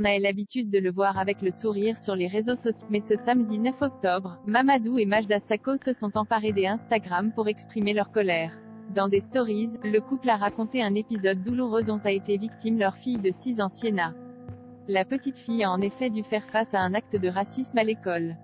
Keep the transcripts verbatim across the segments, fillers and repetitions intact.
on a l'habitude de le voir avec le sourire sur les réseaux sociaux. Mais ce samedi neuf octobre, Mamadou et Majda Sakho se sont emparés des Instagram pour exprimer leur colère. Dans des stories, le couple a raconté un épisode douloureux dont a été victime leur fille de six ans Sienna. La petite fille a en effet dû faire face à un acte de racisme à l'école.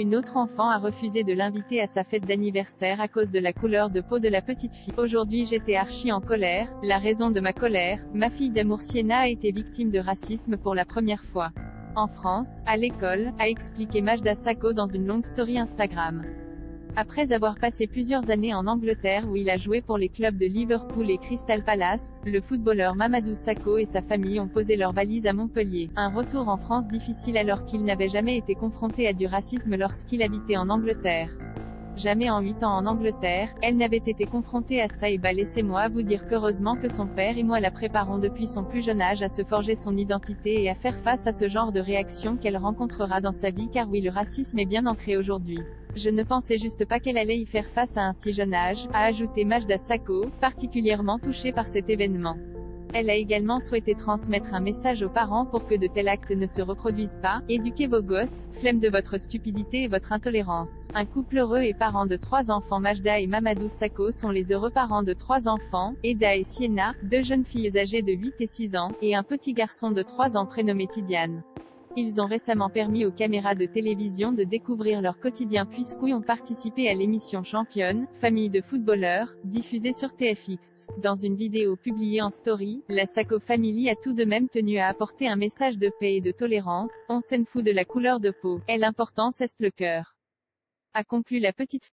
Une autre enfant a refusé de l'inviter à sa fête d'anniversaire à cause de la couleur de peau de la petite fille. Aujourd'hui j'étais archi en colère, la raison de ma colère, ma fille d'amour Sienna a été victime de racisme pour la première fois. En France, à l'école, a expliqué Majda Sakho dans une longue story Instagram. Après avoir passé plusieurs années en Angleterre où il a joué pour les clubs de Liverpool et Crystal Palace, le footballeur Mamadou Sakho et sa famille ont posé leurs valises à Montpellier. Un retour en France difficile alors qu'il n'avait jamais été confronté à du racisme lorsqu'il habitait en Angleterre. Jamais en huit ans en Angleterre, elle n'avait été confrontée à ça et bah laissez-moi vous dire qu'heureusement que son père et moi la préparons depuis son plus jeune âge à se forger son identité et à faire face à ce genre de réaction qu'elle rencontrera dans sa vie car oui le racisme est bien ancré aujourd'hui. Je ne pensais juste pas qu'elle allait y faire face à un si jeune âge, a ajouté Majda Sakho, particulièrement touchée par cet événement. Elle a également souhaité transmettre un message aux parents pour que de tels actes ne se reproduisent pas. Éduquez vos gosses, flemme de votre stupidité et votre intolérance. Un couple heureux et parents de trois enfants. Majda et Mamadou Sakho sont les heureux parents de trois enfants, Eda et Sienna, deux jeunes filles âgées de huit et six ans, et un petit garçon de trois ans prénommé Tidiane. Ils ont récemment permis aux caméras de télévision de découvrir leur quotidien puisqu'ils ont participé à l'émission Championne, Famille de footballeurs, diffusée sur T F X. Dans une vidéo publiée en story, la SACO Family a tout de même tenu à apporter un message de paix et de tolérance. On s'en fout de la couleur de peau, et l'important c'est le cœur. A conclu la petite.